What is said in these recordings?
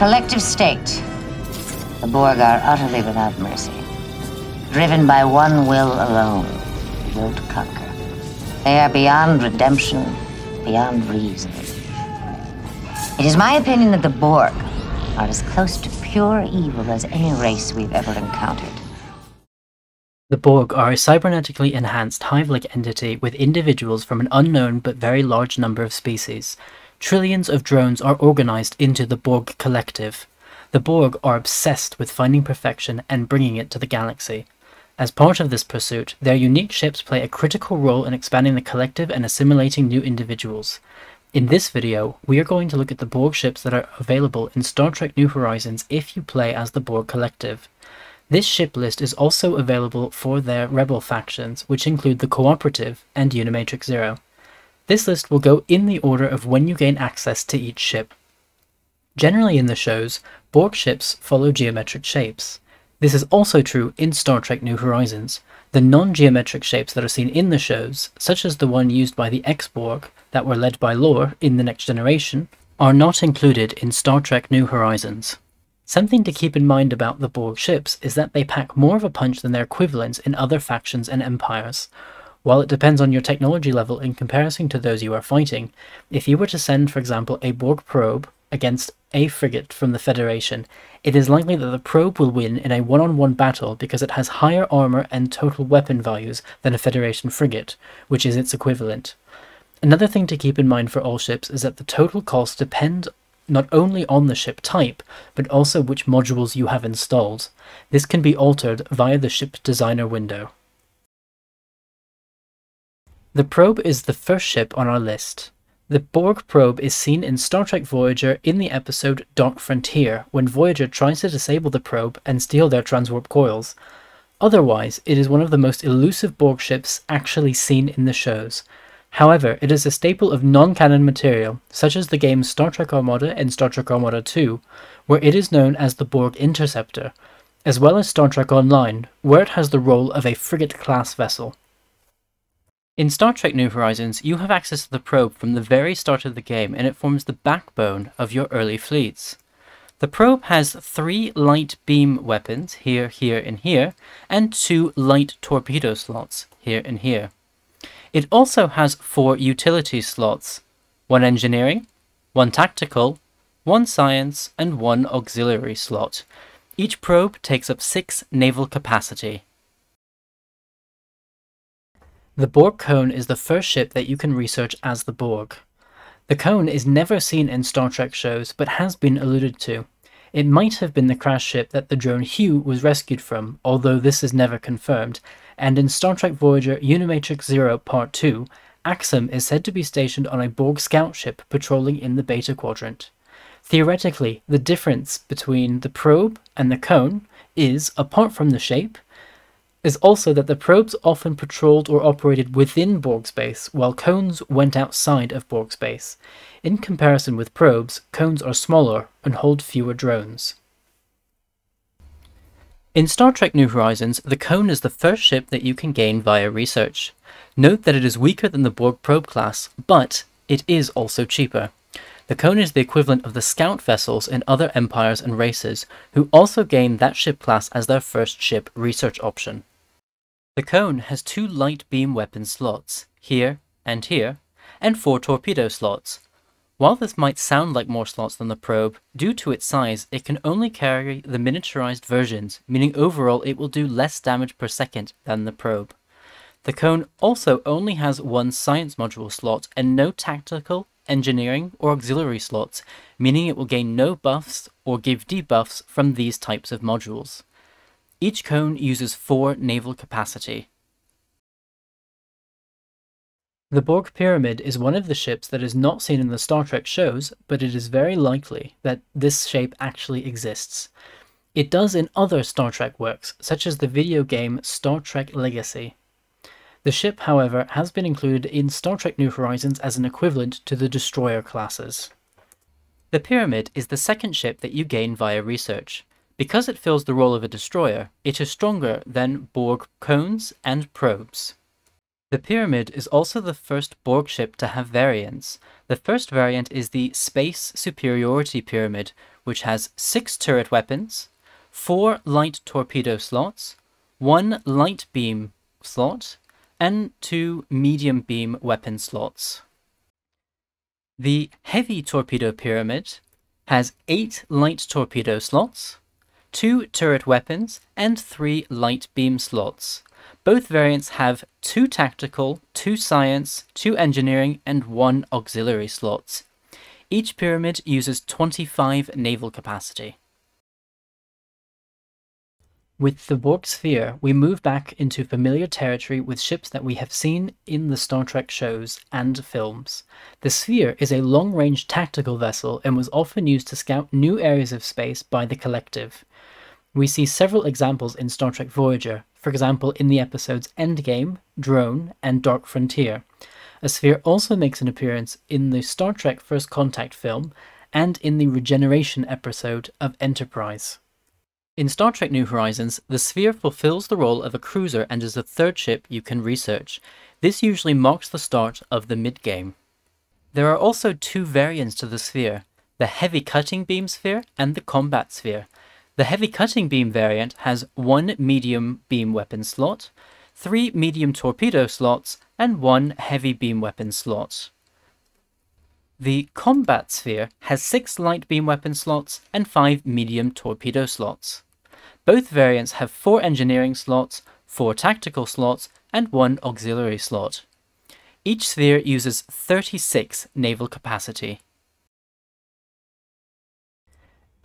collective state, the Borg are utterly without mercy. Driven by one will alone, the will to conquer. They are beyond redemption, beyond reason. It is my opinion that the Borg are as close to pure evil as any race we've ever encountered. The Borg are a cybernetically enhanced hive-like entity with individuals from an unknown but very large number of species. Trillions of drones are organized into the Borg Collective. The Borg are obsessed with finding perfection and bringing it to the galaxy. As part of this pursuit, their unique ships play a critical role in expanding the collective and assimilating new individuals. In this video, we are going to look at the Borg ships that are available in Star Trek New Horizons if you play as the Borg Collective. This ship list is also available for their rebel factions, which include the Cooperative and Unimatrix Zero. This list will go in the order of when you gain access to each ship. Generally in the shows, Borg ships follow geometric shapes. This is also true in Star Trek New Horizons. The non-geometric shapes that are seen in the shows, such as the one used by the X-Borg that were led by Lore in The Next Generation, are not included in Star Trek New Horizons. Something to keep in mind about the Borg ships is that they pack more of a punch than their equivalents in other factions and empires. While it depends on your technology level in comparison to those you are fighting, if you were to send, for example, a Borg probe against a frigate from the Federation, it is likely that the probe will win in a one-on-one battle because it has higher armor and total weapon values than a Federation frigate, which is its equivalent. Another thing to keep in mind for all ships is that the total cost depends not only on the ship type, but also which modules you have installed. This can be altered via the ship designer window. The probe is the first ship on our list. The Borg probe is seen in Star Trek Voyager in the episode Dark Frontier, when Voyager tries to disable the probe and steal their transwarp coils. Otherwise, it is one of the most elusive Borg ships actually seen in the shows. However, it is a staple of non-canon material, such as the games Star Trek Armada and Star Trek Armada 2, where it is known as the Borg Interceptor, as well as Star Trek Online, where it has the role of a frigate-class vessel. In Star Trek New Horizons, you have access to the probe from the very start of the game, and it forms the backbone of your early fleets. The probe has 3 light beam weapons, here, here, and here, and 2 light torpedo slots, here and here. It also has 4 utility slots, 1 engineering, 1 tactical, 1 science, and 1 auxiliary slot. Each probe takes up 6 naval capacity. The Borg Cone is the first ship that you can research as the Borg. The Cone is never seen in Star Trek shows, but has been alluded to. It might have been the crash ship that the drone Hugh was rescued from, although this is never confirmed, and in Star Trek Voyager Unimatrix Zero Part 2, Axum is said to be stationed on a Borg scout ship patrolling in the Beta Quadrant. Theoretically, the difference between the probe and the cone is, apart from the shape, is also that the probes often patrolled or operated within Borg space, while cones went outside of Borg space. In comparison with probes, cones are smaller and hold fewer drones. In Star Trek New Horizons, the Cone is the first ship that you can gain via research. Note that it is weaker than the Borg probe class, but it is also cheaper. The Cone is the equivalent of the scout vessels in other empires and races, who also gain that ship class as their first ship research option. The Cone has 2 light beam weapon slots, here, and 4 torpedo slots. While this might sound like more slots than the probe, due to its size, it can only carry the miniaturized versions, meaning overall it will do less damage per second than the probe. The Cone also only has 1 science module slot and no tactical, engineering, or auxiliary slots, meaning it will gain no buffs or give debuffs from these types of modules. Each cone uses 4 naval capacity. The Borg Pyramid is one of the ships that is not seen in the Star Trek shows, but it is very likely that this shape actually exists. It does in other Star Trek works, such as the video game Star Trek Legacy. The ship, however, has been included in Star Trek New Horizons as an equivalent to the destroyer classes. The Pyramid is the second ship that you gain via research. Because it fills the role of a destroyer, it is stronger than Borg cones and probes. The Pyramid is also the first Borg ship to have variants. The first variant is the Space Superiority Pyramid, which has 6 turret weapons, 4 light torpedo slots, 1 light beam slot, and 2 medium beam weapon slots. The heavy torpedo pyramid has 8 light torpedo slots, 2 turret weapons, and 3 light beam slots. Both variants have 2 tactical, 2 science, 2 engineering, and 1 auxiliary slots. Each pyramid uses 25 naval capacity. With the Borg Sphere, we move back into familiar territory with ships that we have seen in the Star Trek shows and films. The Sphere is a long-range tactical vessel and was often used to scout new areas of space by the Collective. We see several examples in Star Trek Voyager, for example in the episodes Endgame, Drone, and Dark Frontier. A sphere also makes an appearance in the Star Trek First Contact film and in the Regeneration episode of Enterprise. In Star Trek New Horizons, the Sphere fulfills the role of a cruiser and is the third ship you can research. This usually marks the start of the mid-game. There are also 2 variants to the Sphere, the Heavy Cutting Beam Sphere and the Combat Sphere. The Heavy Cutting Beam variant has 1 medium beam weapon slot, 3 medium torpedo slots, and 1 heavy beam weapon slot. The Combat Sphere has 6 light beam weapon slots and 5 medium torpedo slots. Both variants have 4 engineering slots, 4 tactical slots, and 1 auxiliary slot. Each sphere uses 36 naval capacity.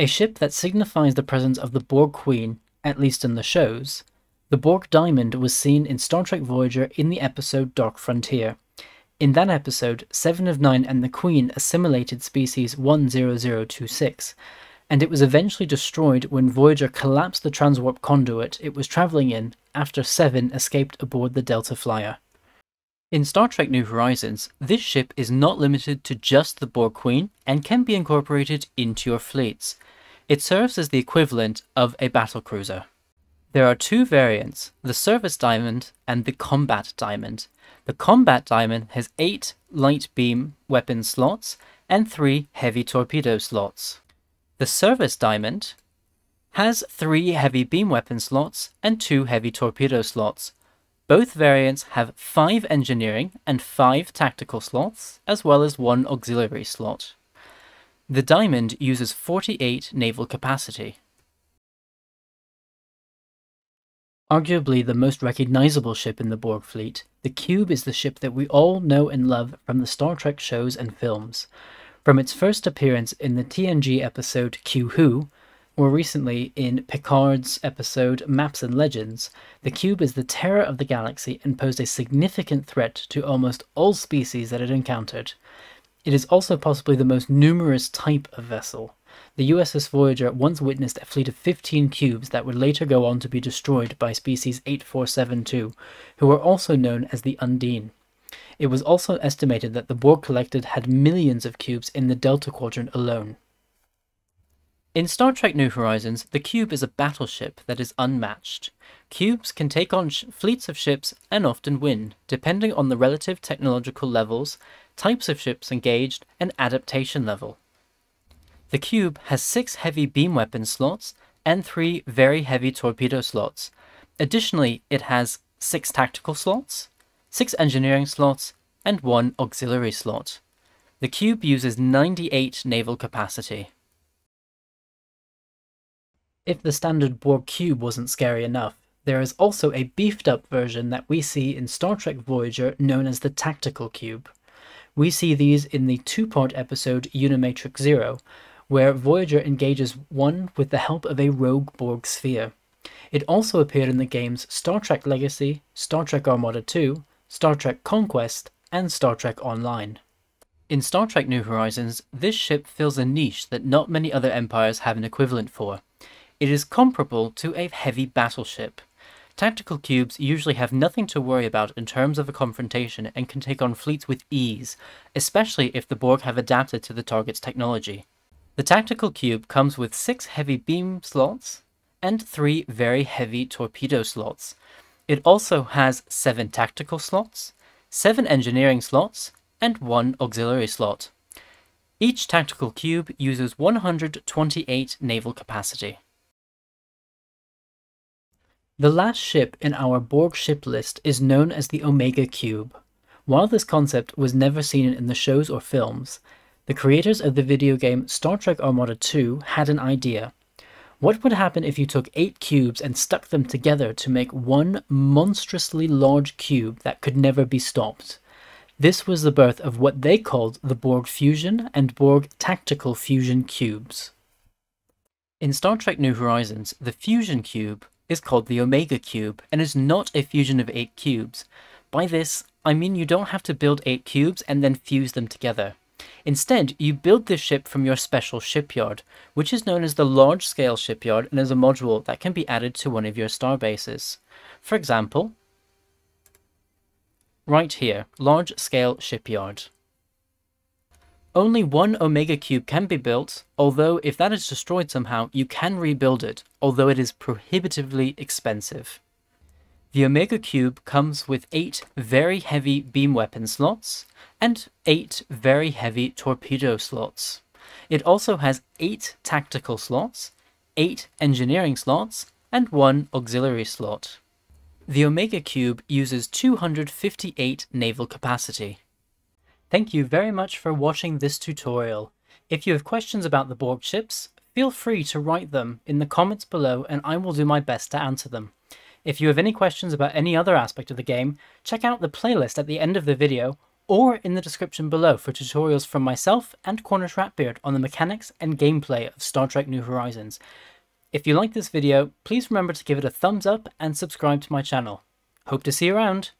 A ship that signifies the presence of the Borg Queen, at least in the shows, the Borg Diamond was seen in Star Trek Voyager in the episode Dark Frontier. In that episode, 7 of 9 and the Queen assimilated Species 10026, and it was eventually destroyed when Voyager collapsed the transwarp conduit it was travelling in after 7 escaped aboard the Delta Flyer. In Star Trek New Horizons, this ship is not limited to just the Borg Queen and can be incorporated into your fleets. It serves as the equivalent of a battlecruiser. There are 2 variants, the Service Diamond and the Combat Diamond. The Combat Diamond has 8 light beam weapon slots and 3 heavy torpedo slots. The Service Diamond has 3 heavy beam weapon slots and 2 heavy torpedo slots. Both variants have 5 engineering and 5 tactical slots, as well as 1 auxiliary slot. The Diamond uses 48 naval capacity. Arguably the most recognisable ship in the Borg fleet, the Cube is the ship that we all know and love from the Star Trek shows and films. From its first appearance in the TNG episode Q Who, or recently in Picard's episode Maps and Legends, the Cube is the terror of the galaxy and posed a significant threat to almost all species that it encountered. It is also possibly the most numerous type of vessel. The USS Voyager once witnessed a fleet of 15 cubes that would later go on to be destroyed by Species 8472, who were also known as the Undine. It was also estimated that the Borg Collective had millions of cubes in the Delta Quadrant alone. In Star Trek New Horizons, the Cube is a battleship that is unmatched. Cubes can take on fleets of ships and often win, depending on the relative technological levels, types of ships engaged, and adaptation level. The Cube has 6 heavy beam weapon slots and 3 very heavy torpedo slots. Additionally, it has 6 tactical slots, 6 engineering slots, and 1 auxiliary slot. The Cube uses 98 naval capacity. If the standard Borg Cube wasn't scary enough, there is also a beefed-up version that we see in Star Trek Voyager known as the Tactical Cube. We see these in the 2-part episode Unimatrix Zero, where Voyager engages one with the help of a rogue Borg sphere. It also appeared in the games Star Trek Legacy, Star Trek Armada 2, Star Trek Conquest, and Star Trek Online. In Star Trek New Horizons, this ship fills a niche that not many other empires have an equivalent for. It is comparable to a heavy battleship. Tactical cubes usually have nothing to worry about in terms of a confrontation and can take on fleets with ease, especially if the Borg have adapted to the target's technology. The Tactical Cube comes with 6 heavy beam slots and 3 very heavy torpedo slots. It also has 7 tactical slots, 7 engineering slots, and 1 auxiliary slot. Each tactical cube uses 128 naval capacity. The last ship in our Borg ship list is known as the Omega Cube. While this concept was never seen in the shows or films, the creators of the video game Star Trek Armada 2 had an idea. What would happen if you took 8 cubes and stuck them together to make one monstrously large cube that could never be stopped? This was the birth of what they called the Borg Fusion and Borg Tactical Fusion Cubes. In Star Trek New Horizons, the Fusion Cube is called the Omega Cube and is not a fusion of 8 cubes. By this, I mean you don't have to build 8 cubes and then fuse them together. Instead, you build this ship from your special shipyard, which is known as the large-scale shipyard and is a module that can be added to one of your star bases. For example, right here, large-scale shipyard. Only one Omega Cube can be built, although if that is destroyed somehow, you can rebuild it, although it is prohibitively expensive. The Omega Cube comes with 8 very heavy beam weapon slots and 8 very heavy torpedo slots. It also has 8 tactical slots, 8 engineering slots, and 1 auxiliary slot. The Omega Cube uses 258 naval capacity. Thank you very much for watching this tutorial. If you have questions about the Borg ships, feel free to write them in the comments below and I will do my best to answer them. If you have any questions about any other aspect of the game, check out the playlist at the end of the video or in the description below for tutorials from myself and Cornish Ratbeard on the mechanics and gameplay of Star Trek New Horizons. If you like this video, please remember to give it a thumbs up and subscribe to my channel. Hope to see you around!